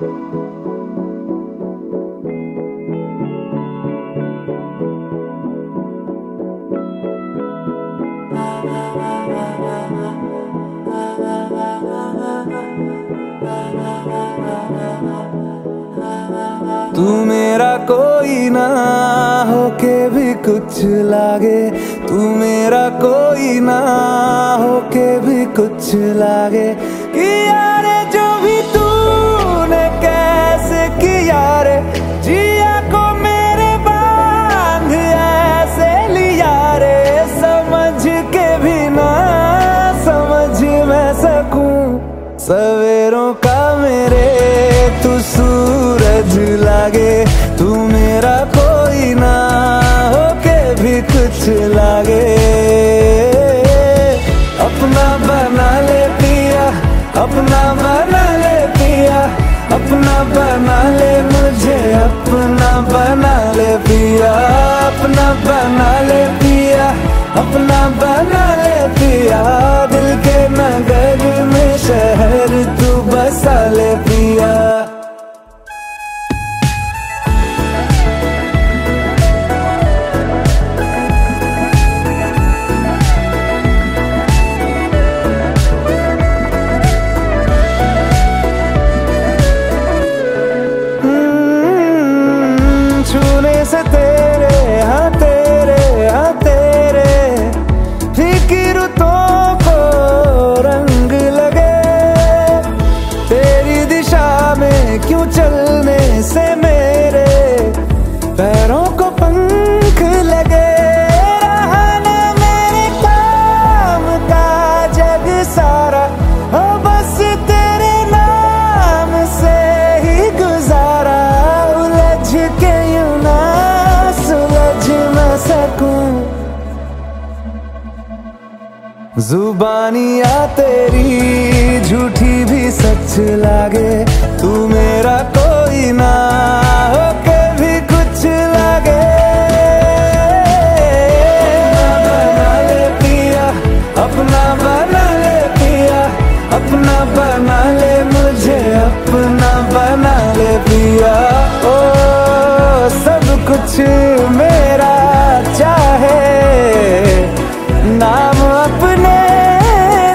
तू मेरा कोई ना होके भी कुछ लागे, तू मेरा कोई ना होके भी कुछ लागे। कि यारे जो भी तूने कैसे किया रे, जिया को मेरे बांध ऐसे लिया रे। समझ के भी ना समझ मैं सकूं सवेरों का मेरे, तू सूरज लागे, तू मेरा कोई ना होके भी कुछ लागे। अपना बना ले पिया, अपना बना ले पिया, अपना बना ले मुझे, अपना बना ले पिया, अपना बना ले पिया, अपना बना ले पिया। दिल के नगर में शहर तू बसा ले पिया। जुबानिया तेरी झूठी भी सच लागे, तू मेरा कोई ना होके भी कुछ लागे। अपना बना ले पिया, अपना बना ले पिया, अपना बना ले मुझे, अपना बना ले पिया। ओ सब कुछ मेरा चाहे नाम अपने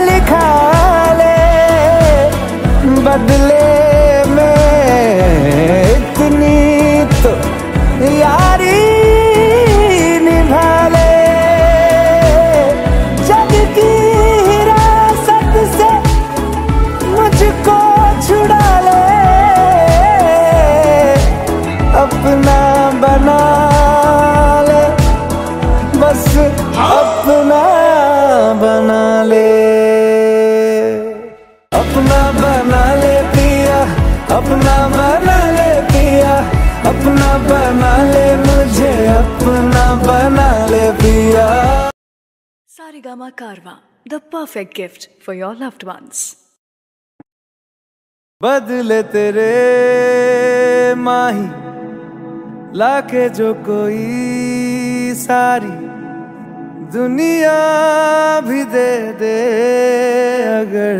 लिखा ले, बदले में इतनी तो यारी निभा ले। जग की हिरासत से मुझको छुड़ा ले, अपना बना ले, बस अपना बना ले। अपना बना ले पिया, अपना बना ले पिया, अपना बना ले मुझे, अपना बना ले पिया। सारेगामा कारवा, the perfect gift for your loved ones. बदले तेरे माही लाके जो कोई सारी दुनिया भी दे दे अगर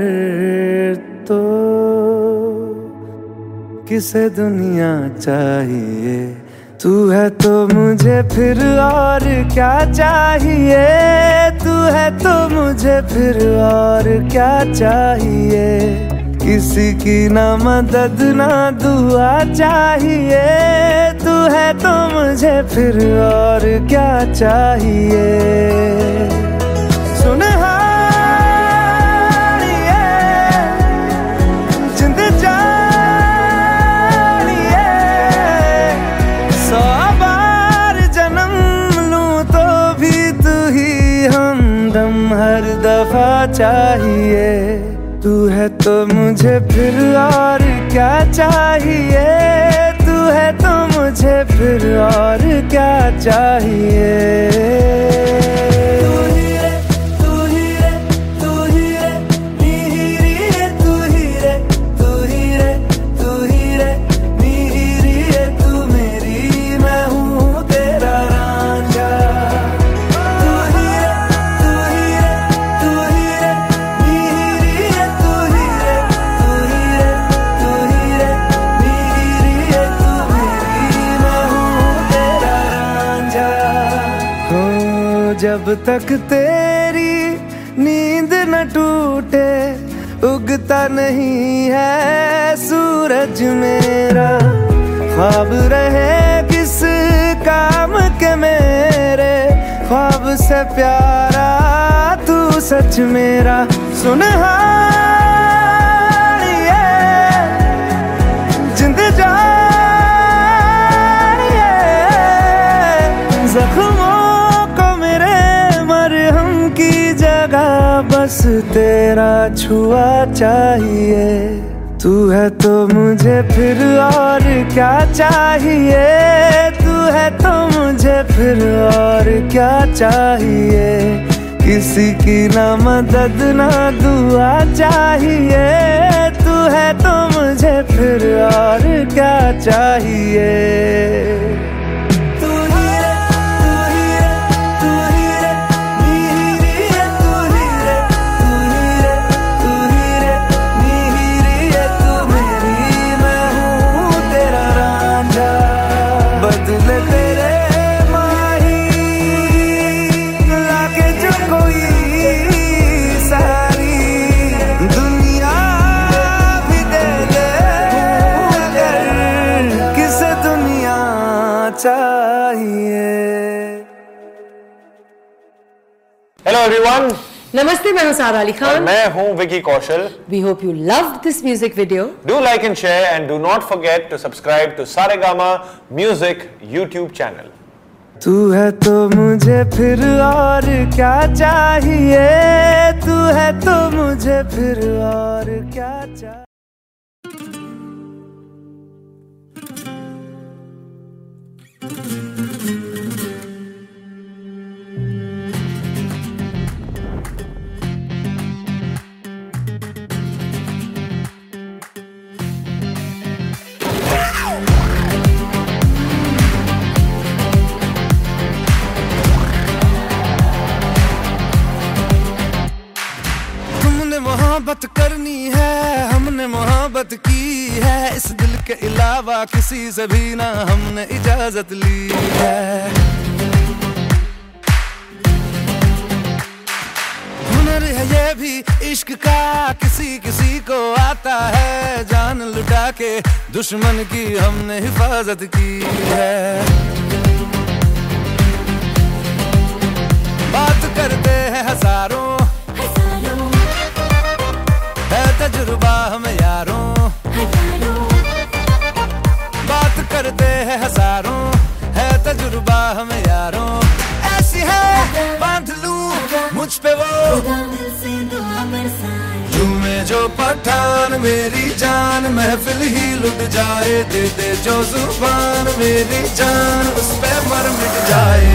तो। किसे दुनिया चाहिए, तू है तो मुझे फिर और क्या चाहिए। तू है तो मुझे फिर और क्या चाहिए, किसी की ना मदद ना दुआ चाहिए। तू है तो मुझे फिर और क्या चाहिए। सुन हारिए जिंद जानिए, सौ बार जन्म लूं तो भी तू ही हमदम हर दफा चाहिए। तू है तो मुझे फिर और क्या चाहिए, तू है तो मुझे फिर और क्या चाहिए। जब तक तेरी नींद न टूटे, उगता नहीं है सूरज मेरा। ख्वाब रहे किस काम के मेरे, ख्वाब से प्यारा तू सच मेरा। सुनहारिए जिंद जानिए, जख्मों को मेरे मरहम की जगह बस तेरा छुआ चाहिए। तू है तो मुझे फिर और क्या चाहिए, तू है तो मुझे फिर और क्या चाहिए। किसी की ना मदद ना दुआ चाहिए, तू है तो मुझे फिर और क्या चाहिए। हेलो एवरीवन, नमस्ते, मैं हूँ सारा अली खान और मैं हूँ Vicky Kaushal. We hope you loved this music video. Do like and share and do not forget to subscribe to Saregama music YouTube channel. तू है तो मुझे फिर और क्या चाहिए, तू है तो मुझे फिर और क्या चाहिए। मोहब्बत करनी है, हमने मोहब्बत की है, इस दिल के अलावा किसी से भी ना हमने इजाजत ली है। हुनर है ये भी इश्क का, किसी किसी को आता है, जान लुटा के दुश्मन की हमने हिफाजत की है। बात करते हैं हजारों, तजुर्बा हम यारों, बात करते हैं हजारों, है तजुर्बा हम यारों। ऐसी है बांध लूं मुझ पे वो तू में जो पठान, मेरी जान महफिल ही लुट जाए, दे दे जो जुबान मेरी जान उस पे मर मिट जाए।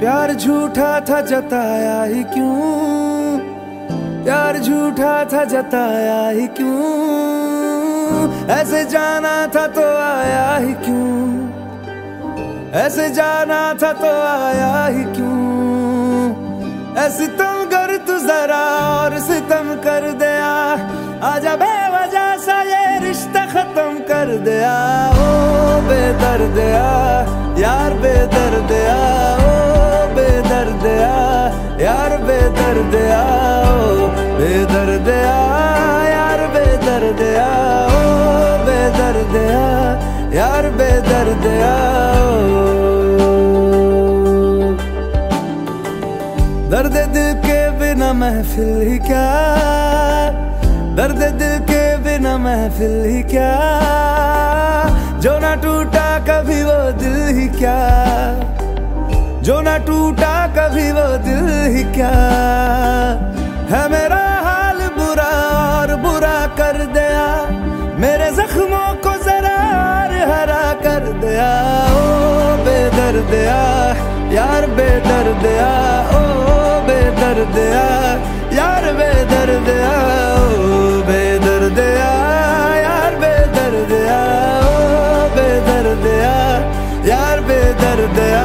प्यार झूठा था जताया ही क्यों, प्यार झूठा था जताया ही क्यों, ऐसे जाना था तो आया ही क्यों, ऐसे जाना था तो आया ही क्यों, ऐसे तुम कर तू जरा और सितम कर दिया, आजा बेवजह सा ये रिश्ता खत्म कर दिया। ओ बेदर्दिया यार बेदर्दिया, ओ बेदर्दिया यार बेदर्दिया, ओ बेदर्दिया यार बेदर्दिया, ओ बेदर्दिया यार बेदर्दिया। दर्द दिल के बिना महफिल ही क्या, दर्द दिल के बिना महफिल ही क्या, जो ना टूटा कभी वो दिल ही क्या, जो ना टूटा कभी वो दिल ही क्या, है मेरा हाल बुरा और बुरा कर दिया, मेरे जख्मों को जरा और हरा कर दिया। ओ बेदर्दिया यार बेदर्दिया, ओ बेदर्दिया यार बेदर्दिया, ओ बेदर्दिया यार बेदर्दिया, ओ बेदर्दिया यार बेदर्दिया।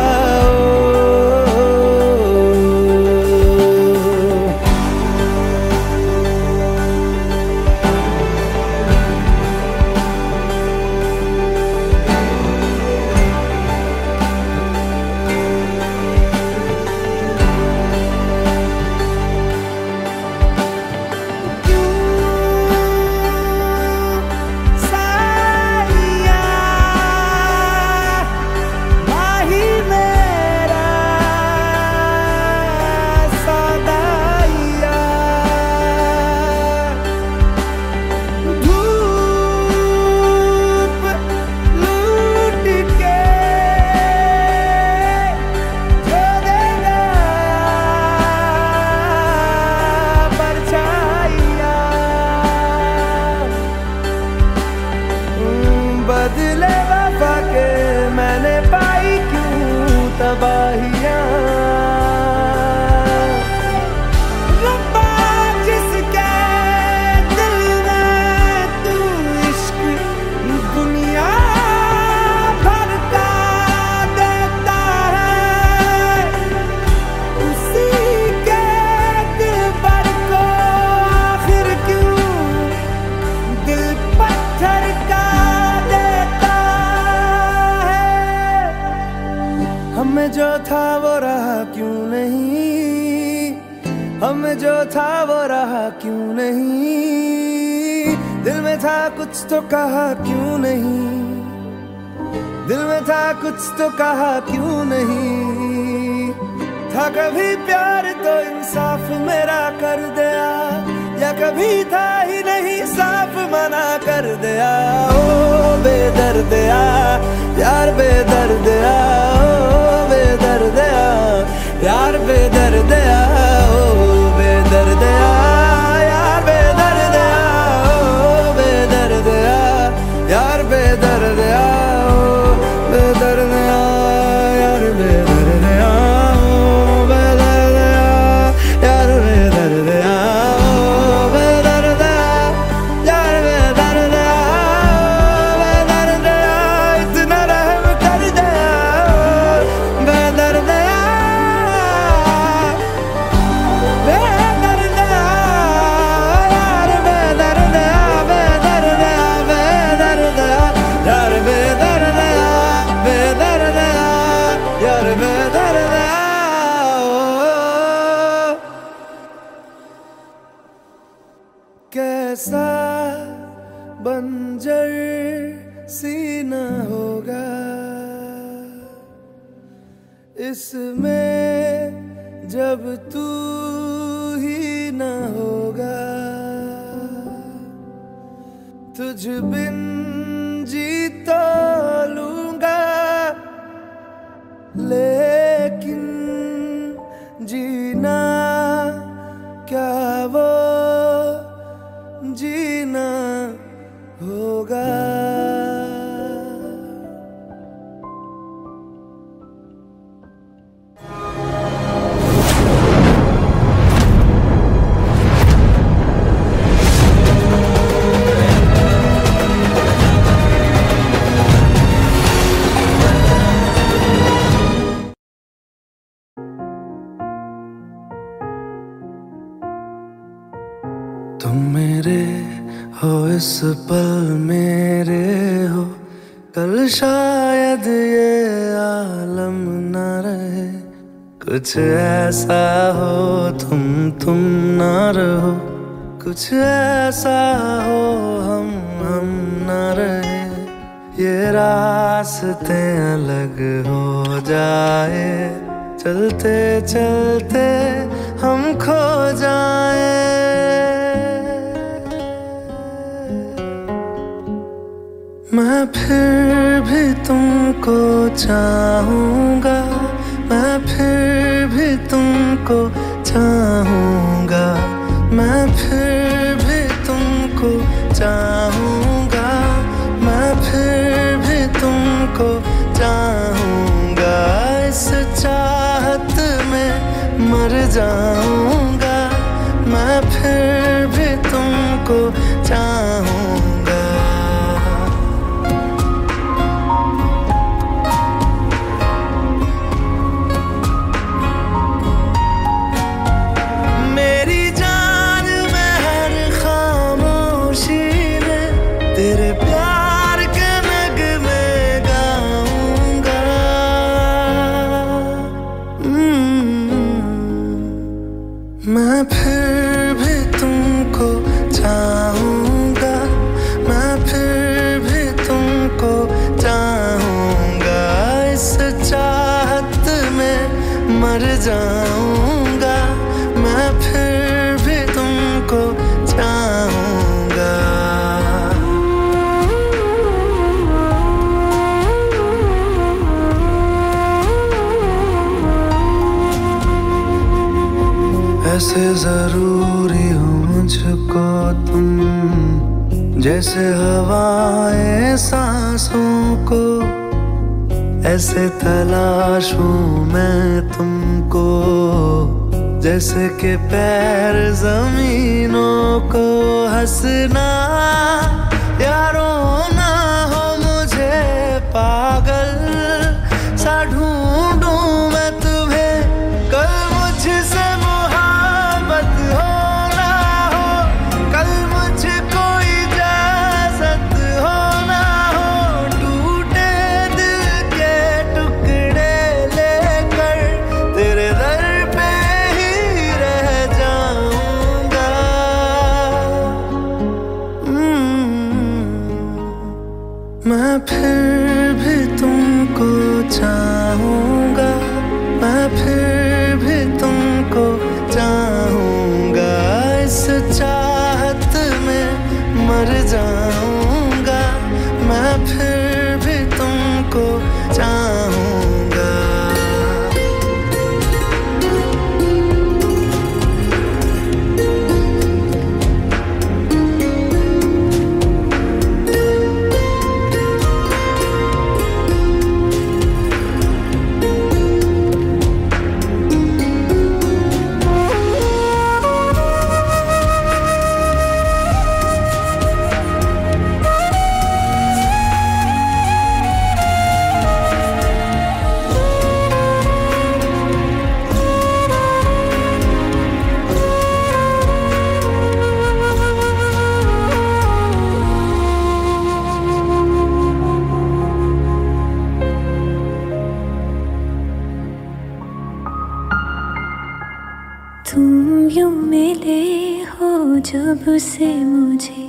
तो कहा क्यों नहीं, दिल में था कुछ तो कहा क्यों नहीं, था कभी प्यार तो इंसाफ मेरा कर दिया, या कभी था ही नहीं साफ मना कर दिया। ओ बेदर्दिया यार बेदर्दिया, ओ बेदर्दिया यार बेदर्दिया, ओ बेदर्दिया यार बेदर्दिया, यार बेदर्दिया, बेदर्दिया यार बेदर्दिया, बेदर्दिया यार बेदर्दिया, बेदर्दिया यार बेदर्दिया, बेदर्दिया इतना रहम कर दिया, बेदर्दिया बेदर्दिया यार बेदर्दिया, बेदर्दिया यार बेदर्दिया, बेदर्दिया यार बेदर्दिया। कैसा बंजर सीना होगा इसमें जब तू ही ना होगा, तुझ बिन जीता लूंगा लेकिन जीना क्या वो जीना होगा। तुम मेरे हो, इस पल मेरे हो, कल शायद ये आलम ना रहे। कुछ ऐसा हो तुम ना रहो, कुछ ऐसा हो हम ना रहे। ये रास्ते अलग हो जाए, चलते चलते हम खो जाए। मैं फिर भी तुमको चाहूँगा, मैं फिर भी तुमको चाहूँगा, मैं फिर भी तुमको चाहूँगा, मैं फिर भी तुमको चाहूँगा। इस चाहत में मर जाऊँगा, मैं फिर भी तुमको चाहूँगा। मैं फिर भी तुमको चाहूँगा, मैं फिर भी तुमको चाहूँगा। इस चाहत में मर जाऊँगा, मैं फिर भी तुमको चाहूँगा। ऐसे जरूरी हो मुझको तुम, जैसे हवाएं सांसों को। ऐसे तलाशूं मैं तुमको, जैसे के पैर जमीनों को। हंसना या रोना हो मुझे पागल सा, ढूंढूं मैं तुम्हें कल। मुझसे मैं फिर भी तुमको चाहूँगा, मैं फिर भी तुमको चाहूँगा। इस चाहत में मर जाऊँगा, मैं फिर भी तुमको चाहूँगा। तुम यूं मिले हो जब से मुझे,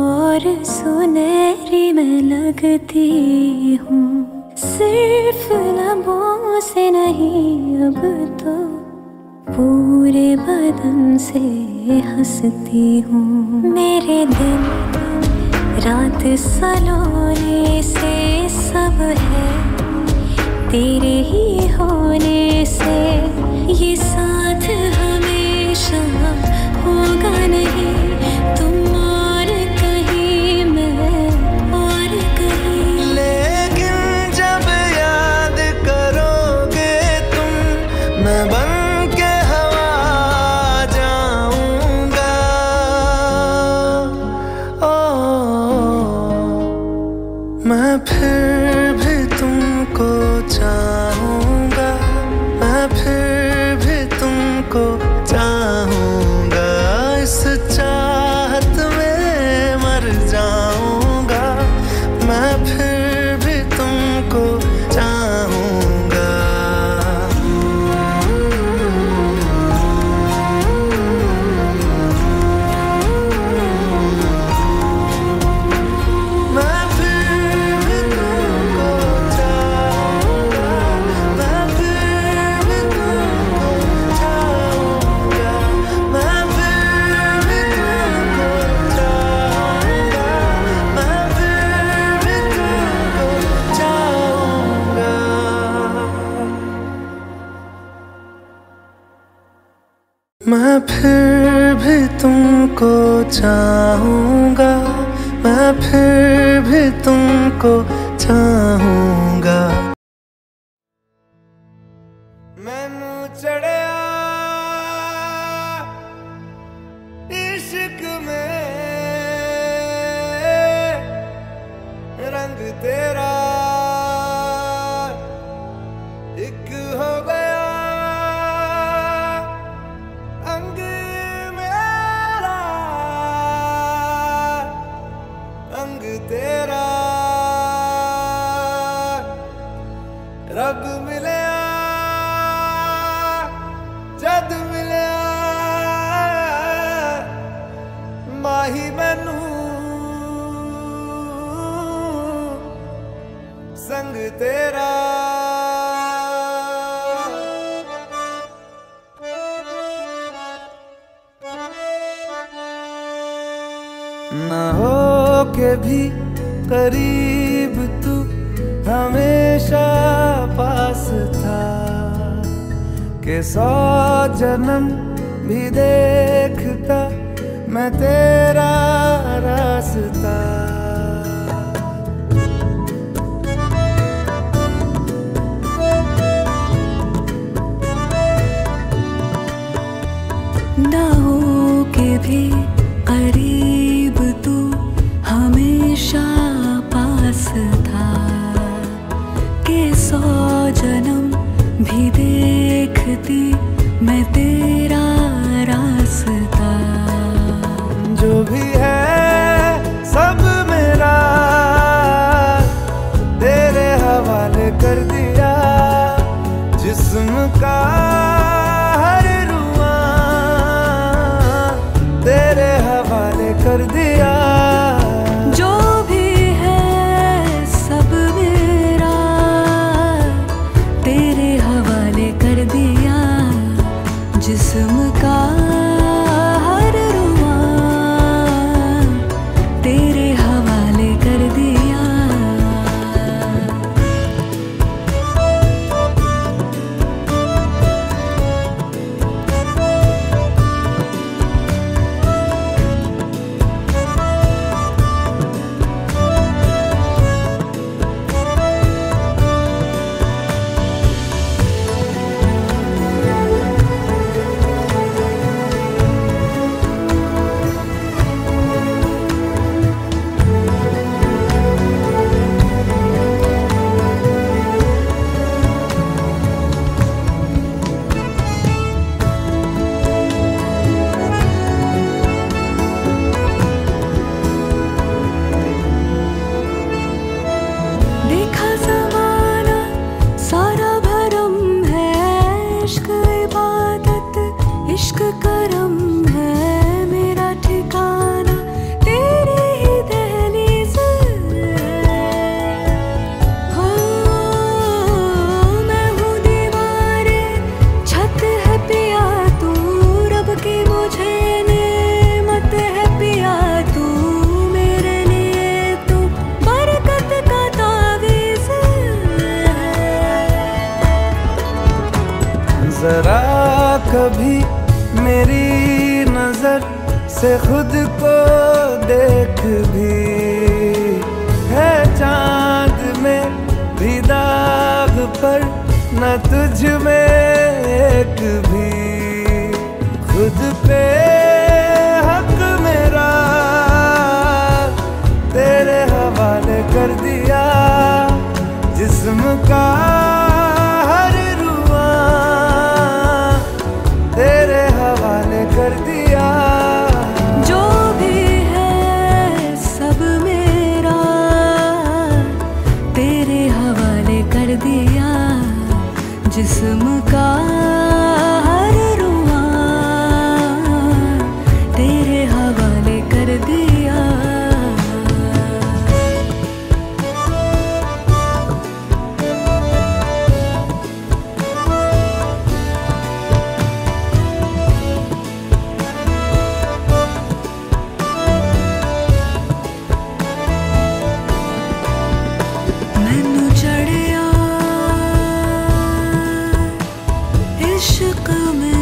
और सुनहरी मैं लगती हूँ। सिर्फ लबों से नहीं अब तो पूरे बदन से हंसती हूँ। मेरे दिन रात सलोने से सब है, तेरे ही होने से ये साथ हमेशा होगा नहीं। तुम और कहीं, मैं और कहीं, लेकिन जब याद करोगे तुम, मैं बन के हवा जाऊंगा। ओ मैं फिर भी तुमको चाहूँगा, मैं फिर भी तुमको चाहूँगा, मैं फिर भी तुमको चाहूँगा। मैनू चढ़िया इश्क में रंग तेरा एक हो गया, अंग मेरा अंग तेरा, रब मिले जद मिले माही मैनू संग तेरा। ना हो के भी करीब तू हमेशा पास था, के सौ जन्म भी देखता मैं तेरा रास्ता। ना हो के भी करीब पास था, के सौ जन्म भी देखती मैं तेरा रास्ता। जो भी है सब मेरा तेरे हवाले कर दिया, जिस्म का हर रुआ तेरे हवाले कर दिया। कभी मेरी नजर से खुद को देख भी, है चांद में भी दाग पर न तुझ में एक भी। खुद पे हक मेरा तेरे हवाले कर दिया, जिस्म का जिस्म का हर रुआ तेरे हवाले कर दिया। इश्क़ में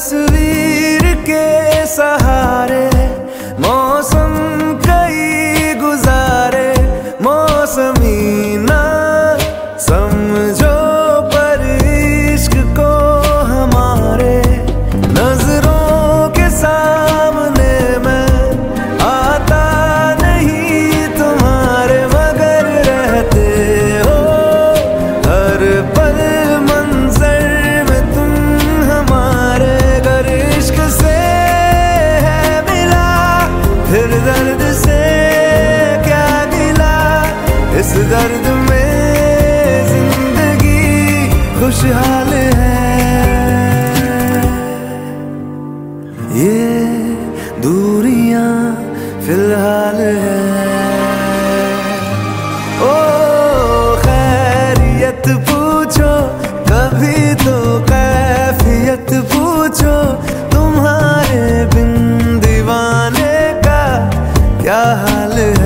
तस्वीर के सहारे मौसम कई गुजारे, मौसमी ना समझो पर इश्क को हमारे। नजरों के सामने मैं आता नहीं तुम्हारे, मगर रहते हो हर पल मंजर में तुम हमारे। अगर इश्क से है मिला फिर दर्द से क्या मिला, इस दर्द में खुशहाल है ये दूरियां फिलहाल है। ओ खैरियत पूछो कभी तो कैफियत पूछो, तुम्हारे बिन दीवाने का क्या हाल है।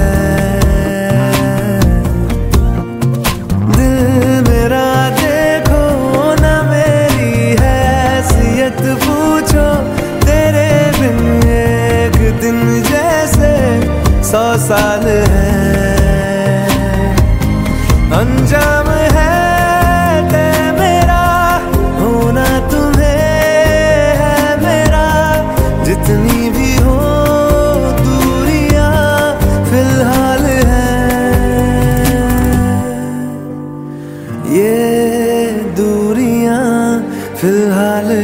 सौ साल है अंजाम है ते मेरा होना, तुम्हें है मेरा। जितनी भी हो दूरियां फिलहाल है ये दूरियां फिलहाल है।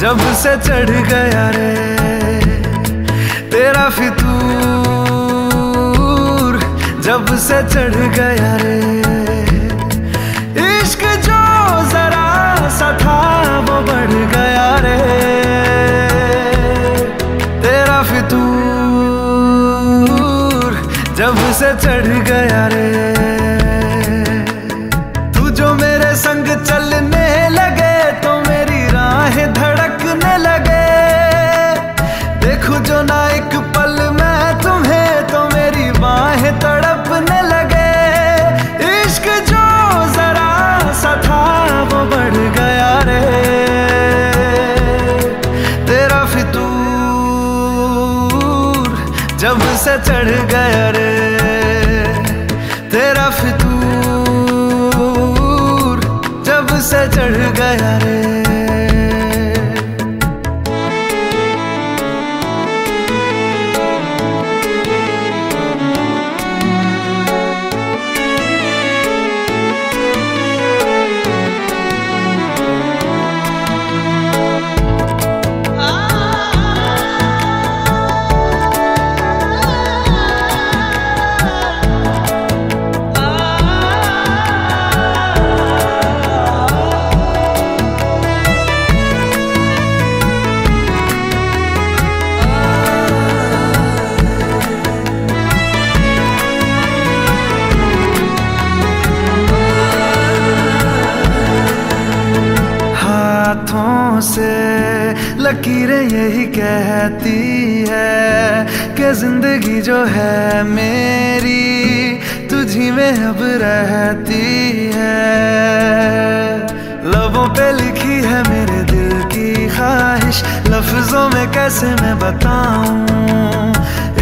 जब से चढ़ गया रे तेरा फितूर, जब से चढ़ गया रे। इश्क जो जरा सा था वो बढ़ गया रे तेरा फितूर, जब से चढ़ गया रे। तू जो मेरे संग चलने लगे तो मेरी राहें जो ना एक पल मैं तुम्हें तो मेरी बाहें तड़पने लगे। इश्क जो जरा सा था वो बढ़ गया रे तेरा फितूर, जब से चढ़ गया रे तेरा फितूर, जब से चढ़ गया रे। लकीरें यही कहती है कि जिंदगी जो है मेरी तुझी में अब रहती है। लबों पे लिखी है मेरे दिल की ख्वाहिश, लफ्जों में कैसे मैं बताऊं।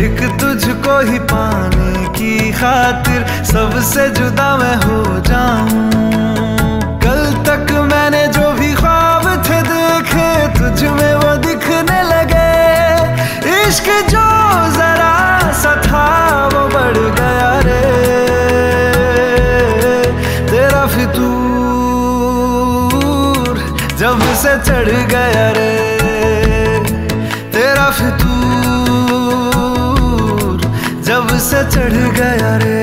एक तुझको ही पाने की खातिर सबसे जुदा मैं हो जाऊं। कल तक मैंने जो भी ख्वाब थे देखे तुझ में वो दिखने लगे। इश्क इश्क जो जरा सा था वो बढ़ गया रे तेरा फितूर जब से चढ़ गया रे तेरा फितूर जब से चढ़ गया रे।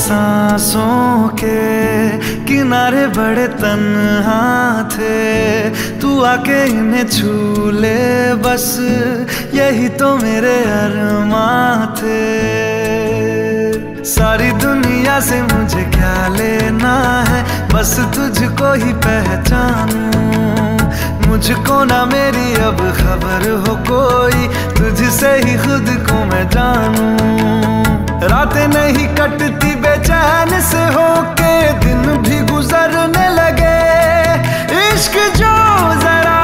सांसों के किनारे बड़े तन्हा थे तू आके इन्हें छू ले बस यही तो मेरे अरमां थे। सारी दुनिया से मुझे क्या लेना है बस तुझको ही पहचानूं मुझको ना मेरी अब खबर हो कोई तुझसे ही खुद को मैं जानूं। रातें नहीं कटती बेचैन से होके दिन भी गुजरने लगे इश्क जो जरा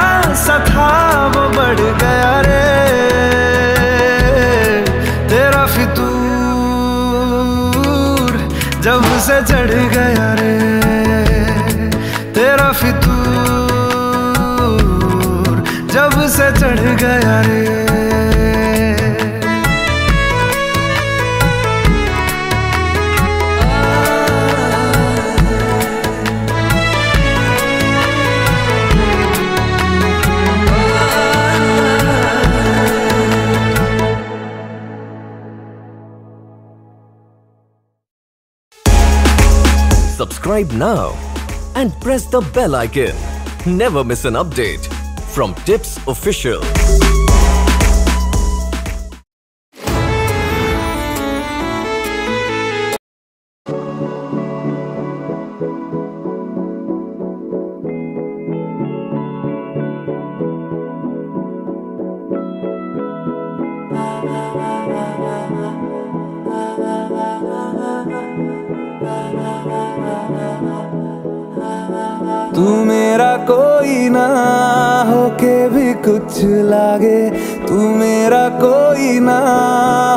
सा था वो बढ़ गया रे तेरा फितूर जब से चढ़ गया रे तेरा फितूर जब से चढ़ गया रे। Subscribe now and press the bell icon. Never miss an update from Tips Official. तू मेरा कोई ना होके भी कुछ लागे तू मेरा कोई ना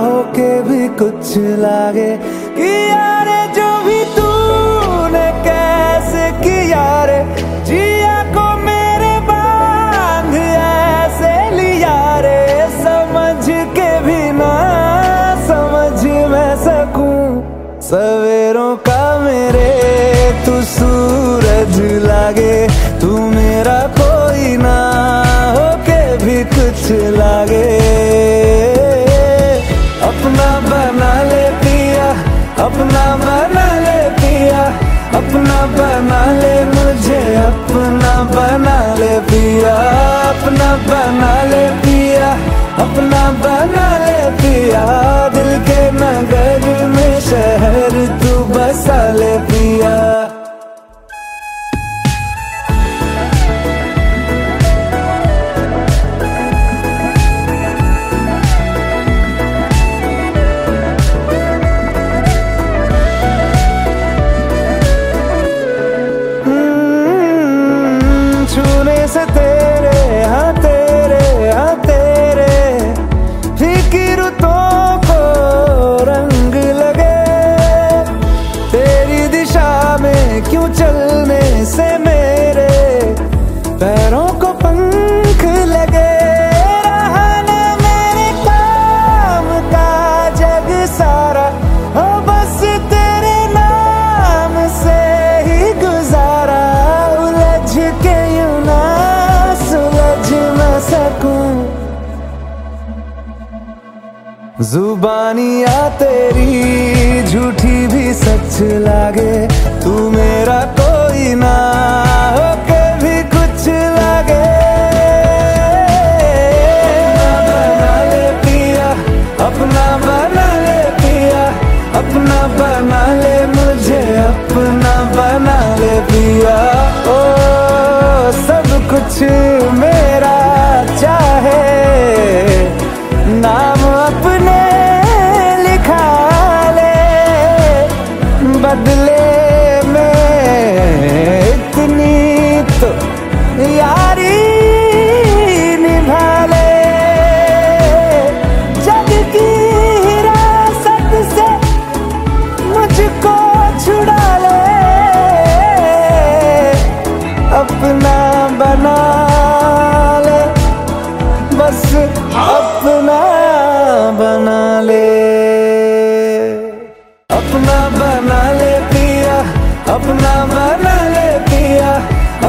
होके भी कुछ लागे कि यारे जो भी तूने कैसे किया रे जिया को मेरे बांध ऐसे लिया रे समझ के भी ना समझ मैं सकूं सवेरों का मेरे तू सूरज लागे तू मेरा कोई ना होके भी कुछ लागे। अपना बना ले पिया अपना बना ले पिया अपना बना ले मुझे अपना बना ले पिया अपना बना ले पिया अपना बना ले पिया दिल के नगर में शहर तू बसा ले पिया। जुबानियाँ तेरी झूठी भी सच लागे तू मेरा कोई ना होके भी कुछ लागे। अपना बना ले पिया अपना बना ले पिया अपना बना ले मुझे अपना बना ले पिया। ओ सब कुछ मेरा चाहे ना बदले में इतनी तो यारी निभा ले। जग की हिरासत से मुझको छुड़ा ले, अपना बना ले, बस अपना बना ले। अपना बना ले पिया, अपना बना ले पिया,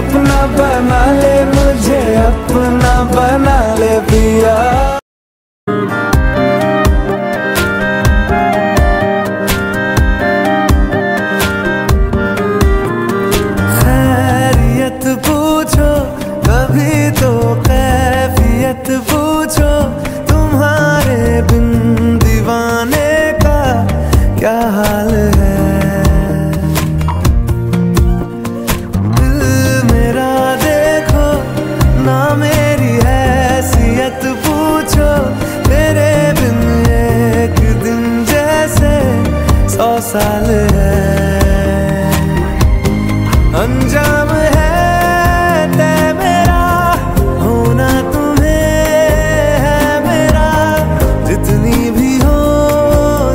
अपना बना ले मुझे, अपना बना ले पिया। खैरियत पूछो कभी तो कैफियत पूछो, तुम्हारे बिन दीवाने का क्या हाल है। दिल मेरा देखो ना मेरी हैसियत पूछो, तेरे बिन एक दिन जैसे 100 साल है। अंजाम है तय मेरा, होना तुम्हें है मेरा। जितनी भी हो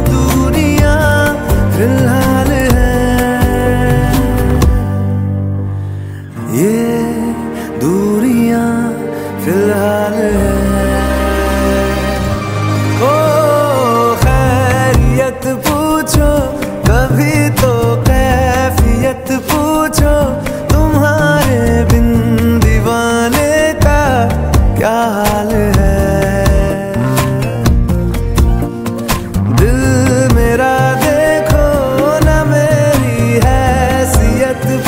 दुनिया फिलहाल है, ये दूरियां फिलहाल है। ओ खैरियत पूछो कभी तो कैफियत पूछो, तुम्हारे बिन दीवाने का क्या हाल है। दिल मेरा देखो ना मेरी हैसियत पूछो,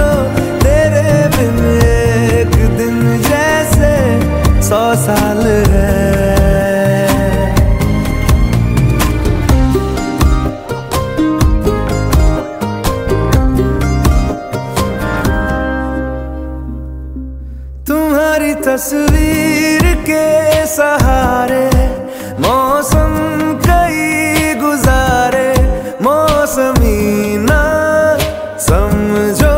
तेरे बिन एक दिन जैसे 100 साल है। तुम्हारी तस्वीर के सहारे मौसम कई गुजारे, मौसमी ना समझो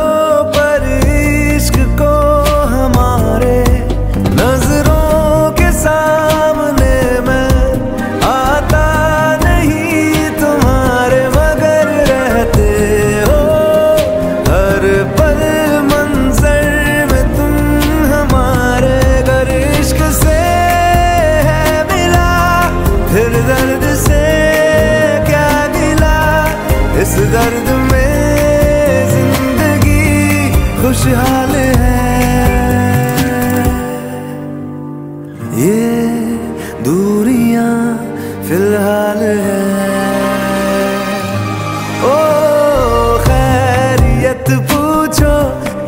पर इश्क को हमारे। नजरों के सामने मैं आता नहीं तुम्हारे, मगर रहते हो हर पल मंजर में तुम हमारे। अगर इश्क से है मिला फिर दर्द से क्या मिला, इस दर्द में जिंदगी खुशहाल है। ये दूरियां फिलहाल है। ओ खैरियत पूछो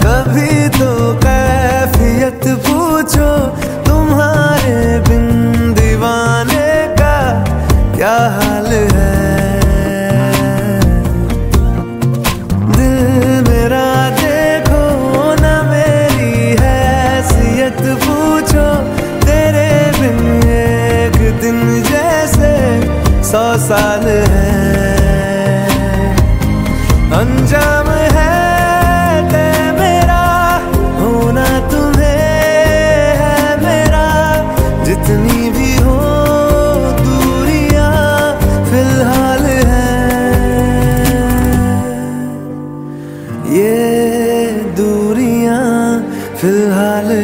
कभी तो कैफियत पूछो, तुम्हारे बिन दीवाने का क्या हाल है। दिल मेरा देखो ना मेरी हैसियत पूछो, तेरे बिन एक दिन जैसे 100 साल है। अंजाम है तय मेरा, होना तुम्हें है मेरा। जितनी भी हो दूरियां फिलहाल है, ये दूरियां फिलहाल है।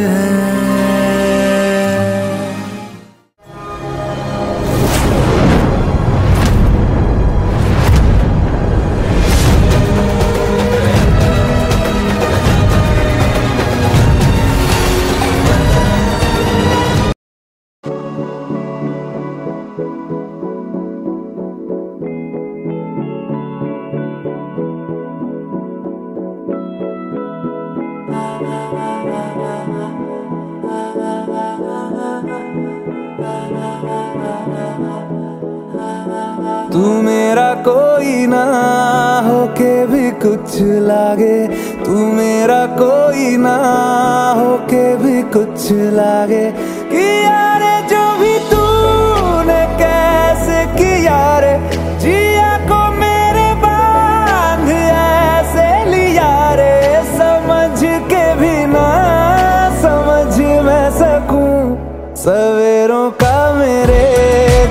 तू मेरा कोई ना होके भी कुछ लागे, तू मेरा कोई ना होके भी कुछ लागे। कि यारे जो भी तूने कैसे किया रे, जिया को मेरे बांध सवेरों का मेरे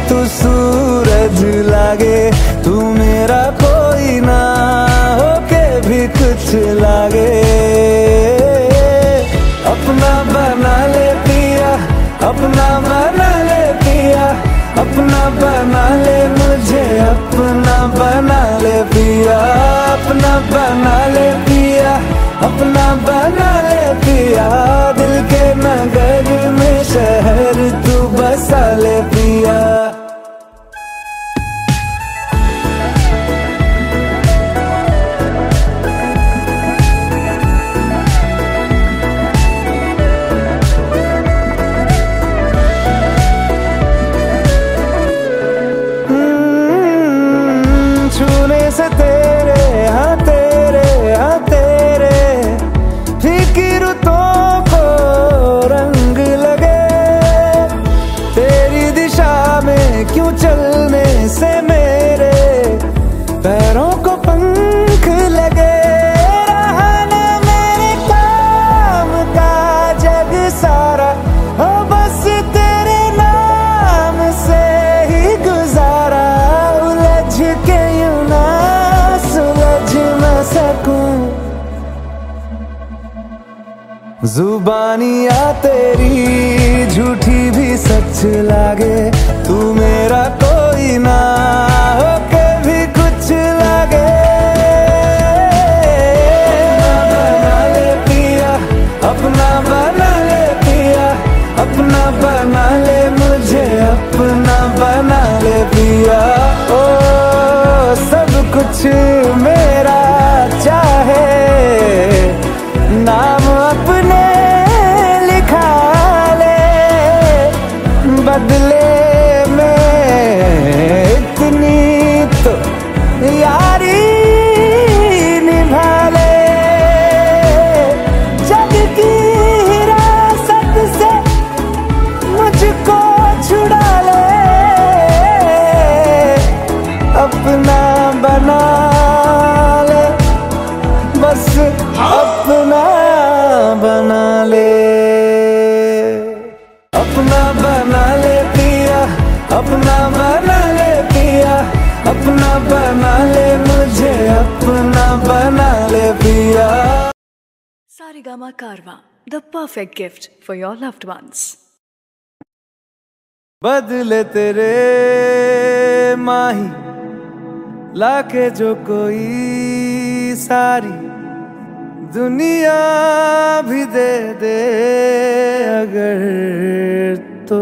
तू सूरज लागे, तू मेरा कोई ना हो के भी कुछ लागे। अपना बना ले पिया, अपना बना ले पिया, अपना बना ले मुझे, अपना बना ले पिया, अपना बना ले पिया, अपना बना ले पिया। दिल के नगर में शहर तू बसा ले पिया। जुबानियाँ तेरी झूठी भी सच लागे, तू मेरा कोई ना हो के भी कुछ लागे। अपना बना ले पिया, अपना बना ले पिया, अपना बना ले मुझे, अपना बना ले पिया। ओ सब कुछ मेरा चाहे नाम अपने लिखा ले, बदले में इतनी तो यारी निभा ले। जग की हिरासत से मुझको छुड़ा ले, अपना बना ले, बस अपना बना ले। अपना बना ले पिया, अपना बना ले पिया, अपना बना ले मुझे, अपना बना ले पिया। सारेगामा कारवा, the perfect gift for your loved ones. बदले तेरे माही लाके जो कोई सारी दुनिया भी दे दे अगर तो।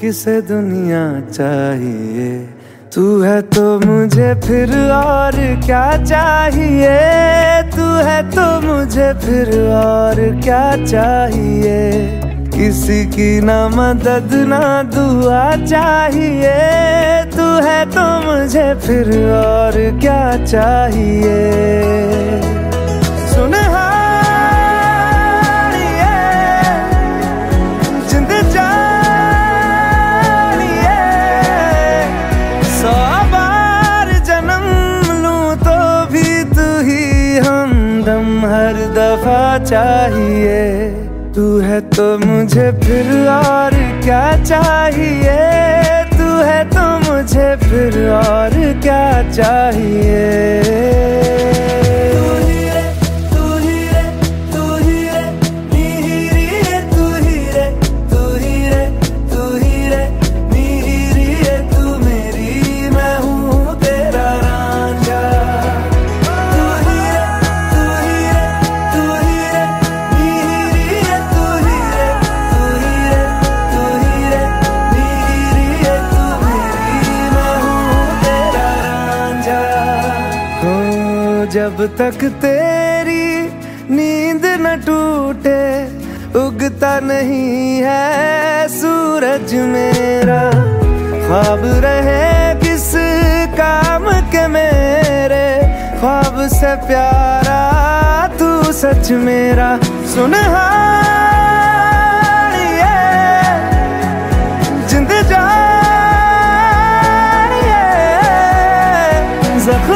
किसे दुनिया चाहिए, तू है तो मुझे फिर और क्या चाहिए, तू है तो मुझे फिर और क्या चाहिए। किसी की ना मदद ना दुआ चाहिए, तू है तो मुझे फिर और क्या चाहिए। सुन हारिए जिंद जानिए, सौ बार जन्म लूं तो भी तू ही हमदम हर दफा चाहिए। तू है तो मुझे फिर और क्या चाहिए, तू है तो मुझे फिर और क्या चाहिए। जब तक तेरी नींद न टूटे, उगता नहीं है सूरज मेरा, ख्वाब रहे किस काम के मेरे, ख्वाब से प्यारा तू सच मेरा। सुन हारिए जिंद जानिए, जख्म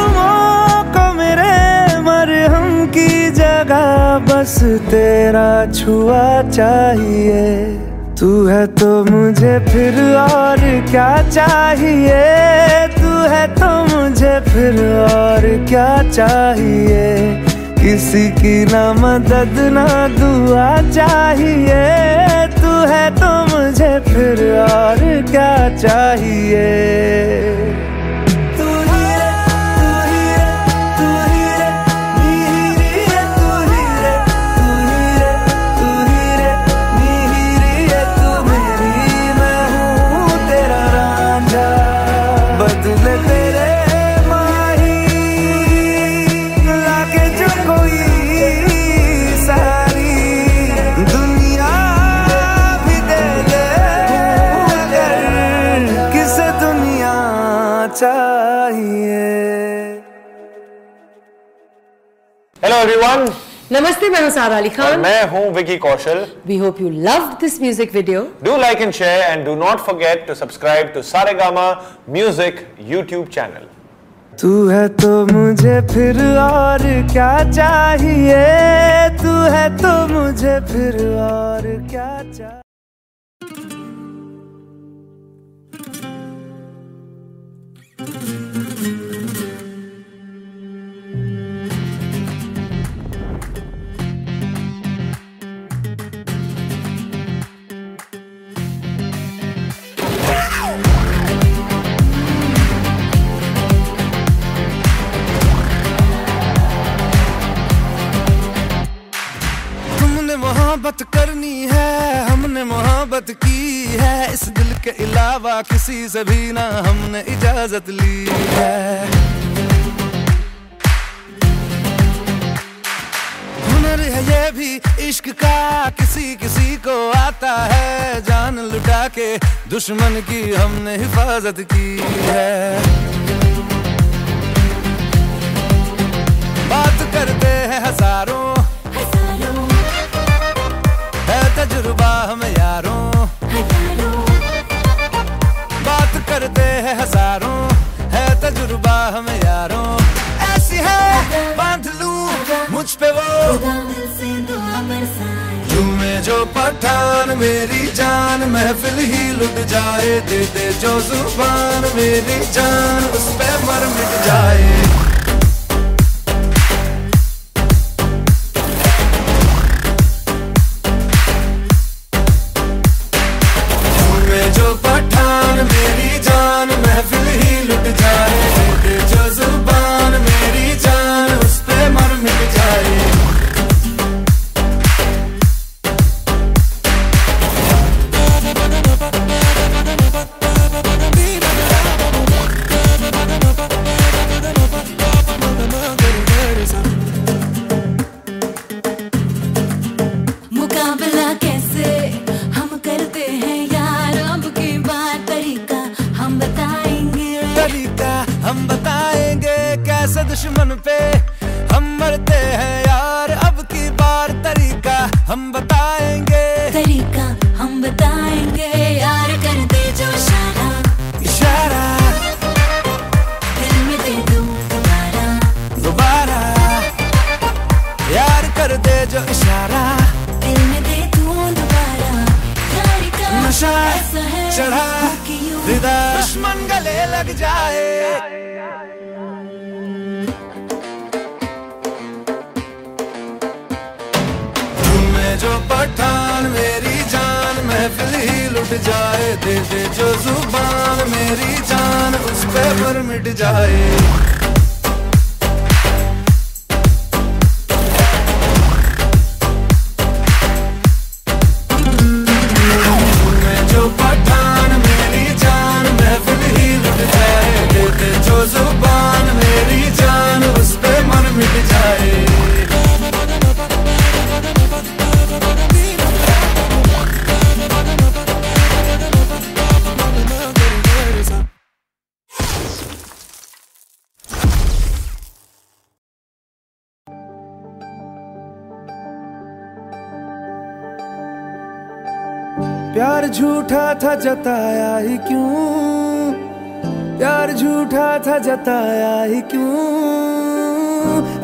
बस बस तेरा छुआ चाहिए, तू है तो मुझे फिर और क्या चाहिए, तू है तो मुझे फिर और क्या चाहिए, किसी की ना मदद ना दुआ चाहिए, तू है तो मुझे फिर और क्या चाहिए। Hello everyone. Namaste, मैं हूँ सारा अली खान. मैं हूँ विकी कौशल. We hope you loved this music video. Do like and share and do not forget to subscribe to SaregamA Music YouTube channel. तू है तो मुझे फिर और क्या चाहिए, तू है तो मुझे फिर और क्या चाहिए। मोहब्बत करनी है, हमने मोहब्बत की है, इस दिल के अलावा किसी से भी ना हमने इजाजत ली है। हुनर है ये भी इश्क का, किसी किसी को आता है, जान लुटा के दुश्मन की हमने हिफाजत की है। बात करते हैं हजारों, तजुर्बा हम यारों, बात करते हैं हजारों, है तजुर्बा हम यारों। ऐसी है बांध लूं मुझ पे वो यूं में जो पठान, मेरी जान महफिल ही लुट जाए, दे दे जो जुबान, मेरी जान उस पे मर मिट जाए। दुश्मन पे हम मरते हैं यार, अब की बार तरीका हम बताएंगे, तरीका हम बताएंगे यार, कर दे जो इशारा इशारा, दिल में दे दूं दोबारा दोबारा, यार कर दे जो इशारा, दिल में दे दूं दोबारा, यार का नशा चढ़ा विदा, दुश्मन गले लग जाए। जो पठान मेरी जान महफिल ही लुट जाए, दे दे जो जुबान, मेरी जान उस पे मर मिट जाए। जो पठान मेरी जान महफिल ही लुट जाए, दे दे जो जुबान, मेरी जान उस पे मर मिट जाए। प्यार झूठा था जताया ही क्यों, प्यार झूठा था जताया ही क्यों,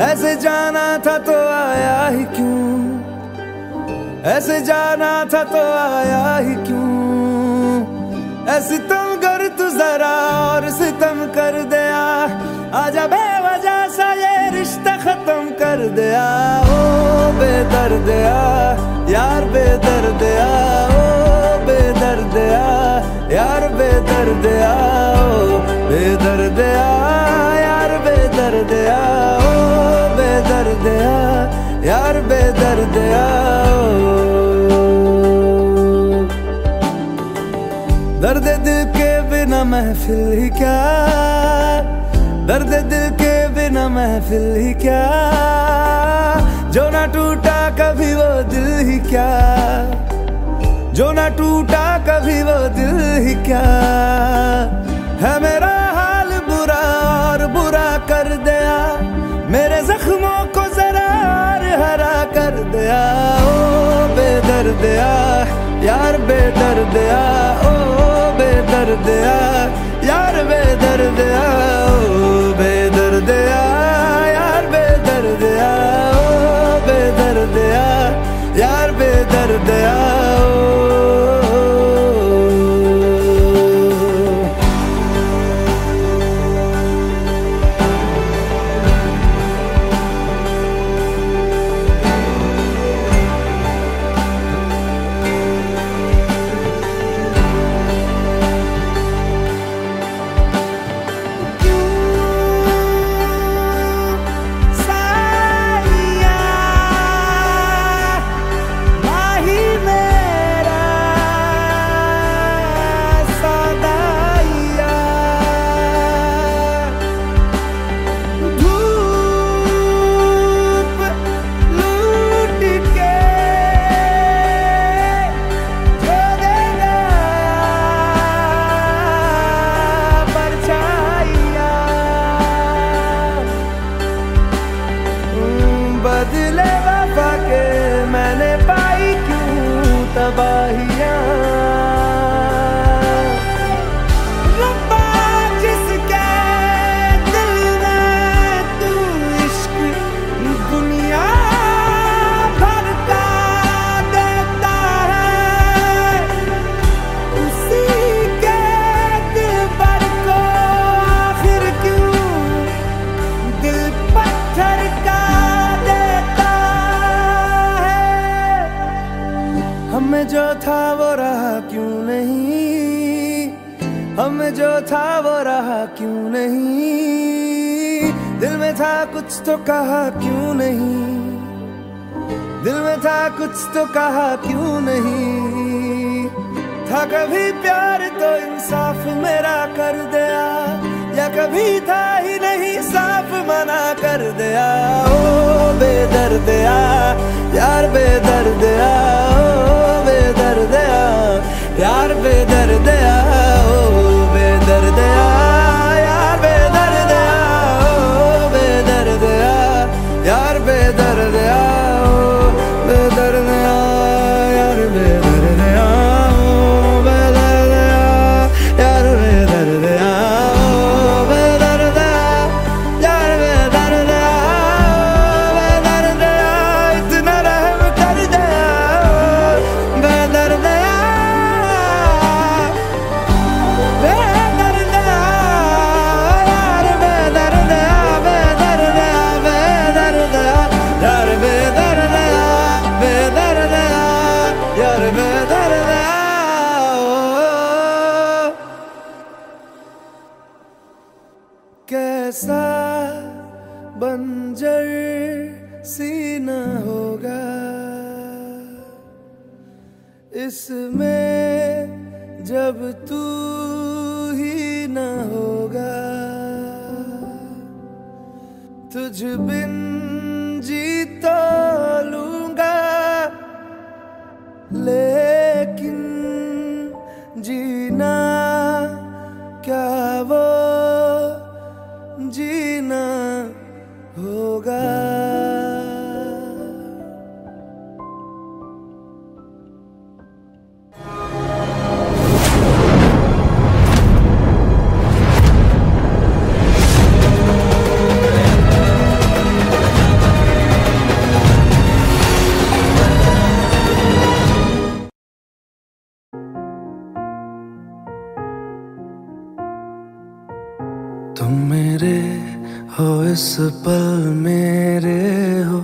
ऐसे जाना था तो आया ही क्यों, ऐसे जाना था तो आया ही क्यों। ऐसे तुम कर तू जरा और सितम कर दिया, आजा बेवजह सा ये रिश्ता खत्म कर दिया। ओ बेदर्दिया यार बेदर्दिया, ओ बेदर्दिया यार बेदर्दिया, ओ बेदर्दिया यार बेदर्दिया, ओ बेदर्दिया यार बेदर्दिया। दर्द दिल के बिना महफिल ही क्या, दर्द दिल के बिना महफिल ही क्या, जो ना टूटा कभी वो दिल ही क्या, जो ना टूटा कभी वो दिल ही क्या। है मेरा हाल बुरा और बुरा कर दिया, मेरे जख्मों को जरा और हरा कर दिया। ओ बेदर्दिया यार बेदर्दिया, ओ बेदर्दिया यार बेदर्दिया, ओ बेदर्दिया यार बेदर्दिया, ओ बेदर्दिया यार बेदर्दिया। तो कहा क्यों नहीं, दिल में था कुछ तो कहा क्यों नहीं। था कभी प्यार तो इंसाफ मेरा कर दिया, या कभी था ही नहीं साफ मना कर दिया। ओ बेदर्दिया यार बेदर्दिया, ओ बेदर्दिया यार बेदर्दिया, ओ बेदर्दिया यार बेदर्दिया, ओ बेदर्दिया यार बेदर्दिया, ओ बेदर्दिया यार बेदर्दिया, ओ बेदर्दिया यार बेदर्दिया, ओ बेदर्दिया यार बेदर्दिया, ओ बेदर्दिया इतना रहम कर दिया, ओ बेदर्दिया बेदर्दिया यार बेदर्दिया, बेदर्दिया बेदर्दिया यार बेदर्दिया, बेदर्दिया यार बेदर्दिया। कैसा बंजर सीना होगा इसमें जब तू ही न होगा, तुझ बिन जीता लूंगा लेकिन जीना क्या वो जीना होगा। हो इस पल मेरे हो,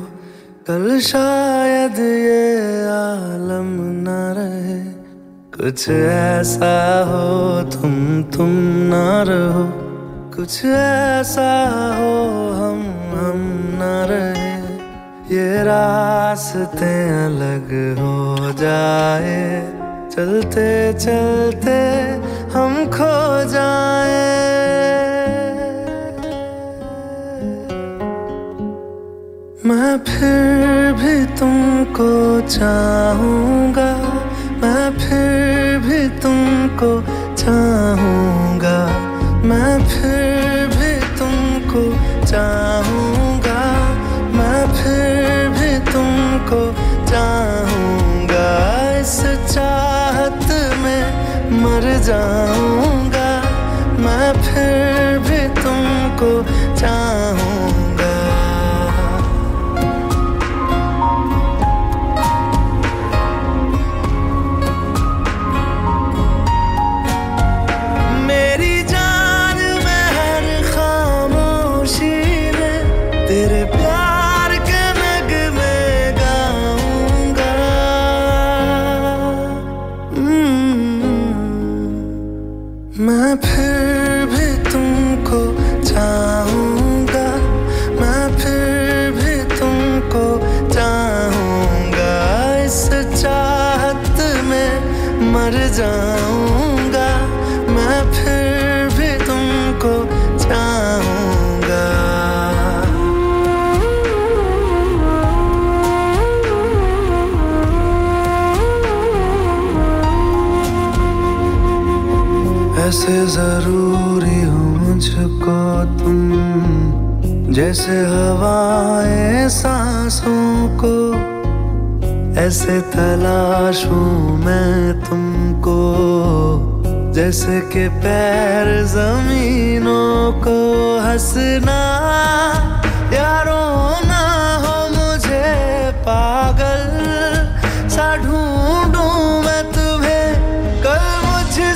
कल शायद ये आलम न रहे। कुछ ऐसा हो तुम ना रहो, कुछ ऐसा हो हम ना रहे। ये रास्ते अलग हो जाए, चलते चलते हम खो जाए। मैं फिर भी तुमको चाहूँगा, मैं फिर भी तुमको चाहूँगा, मैं फिर भी तुमको चाहूँगा, मैं फिर भी तुमको चाहूँगा। इस चाहत में मर जाऊँगा, मैं फिर भी तुमको चाहूँगा। ऐसे जरूरी हो मुझको तुम, जैसे हवाएं सांसों को। ऐसे तलाश हूँ मैं तुमको, जैसे के पैर जमीनों को। हंसना यारों ना हो मुझे पागल सा, ढूंढूं मैं तुम्हें कल मुझसे।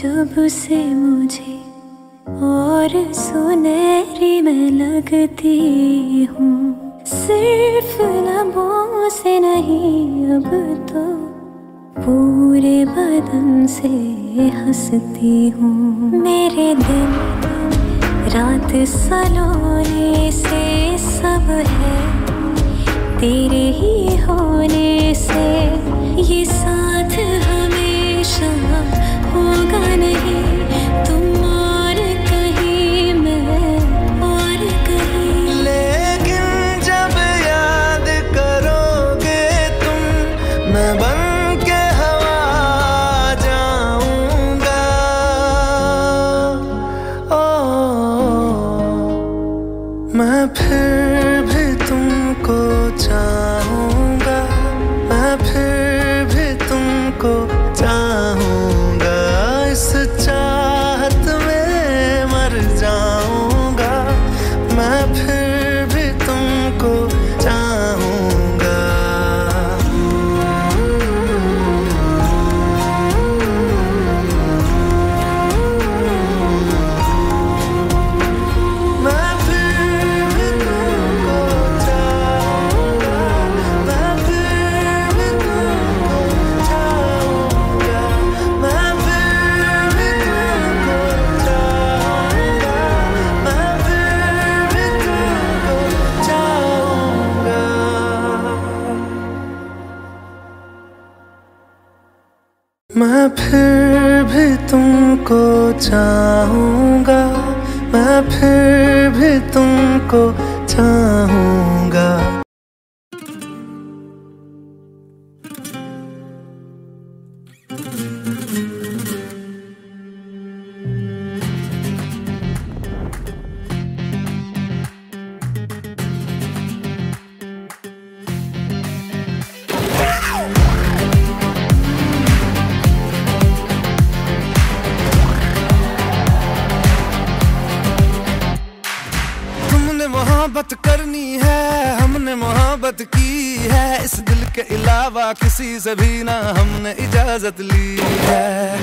जब से मुझे और सुनहरी मैं लगती हूँ, सिर्फ लबों से नहीं अब तो पूरे बदन से हंसती हूँ। मेरे दिन रात सलोने से सब है, तेरे ही होने से ये साथ हमेशा होगा नहीं। तुम और कहीं मैं और कहीं, लेकिन जब याद करोगे तुम मैं बन के हवा जाऊंगा। ओ मैं फिर भी तुमको चाहूंगा, मैं फिर भी तुम तुमको चाहूँगा, मैं फिर भी तुमको चाहूँगा। मोहब्बत करनी है, हमने मोहब्बत की है, इस दिल के अलावा किसी से भी ना हमने इजाजत ली है।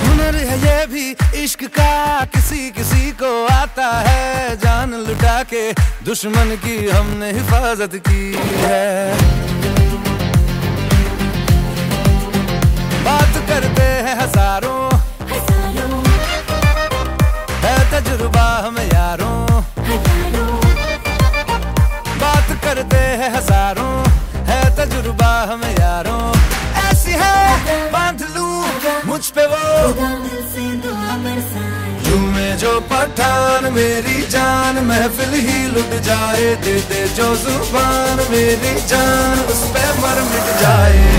हुनर है ये भी इश्क का, किसी किसी को आता है, जान लुटा के दुश्मन की हमने हिफाजत की है। बात करते हैं हजारों, तजुर्बा हमें यारों, बात करते हैं हजारों, है तजुर्बा हमें यारों। ऐसी है बांध लूं मुझ पे वो यूं में जो पठान, मेरी जान महफिल ही लुट जाए, दे दे जो जुबान, मेरी जान उस पे मर मिट जाए।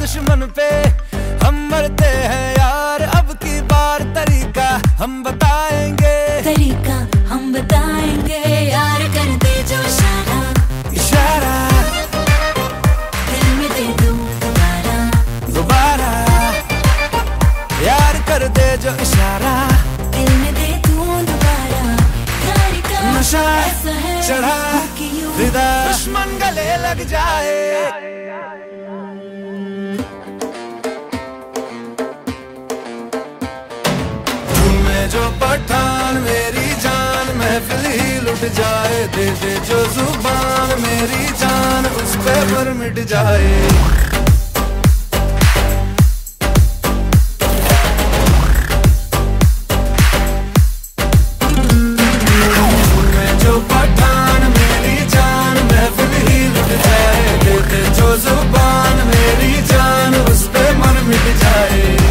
दुश्मन पे हम मरते हैं यार, अब की बार तरीका हम बताएंगे, तरीका हम बताएंगे यार। कर दे जो इशारा इशारा, दिल में दे दूं दोबारा दोबारा, यार कर दे जो इशारा, दिल में दे दूं दोबारा। यार का नशा चढ़ा विदा, दुश्मन गले लग जाए। जो पठान मेरी जान महफिल ही लुट जाए, दे दे जो जुबान, मेरी जान उस पे मर मिट जाए। जो पठान मेरी जान महफिल ही लुट जाए, दे दे जो जुबान, मेरी जान उस पे मर मिट जाए।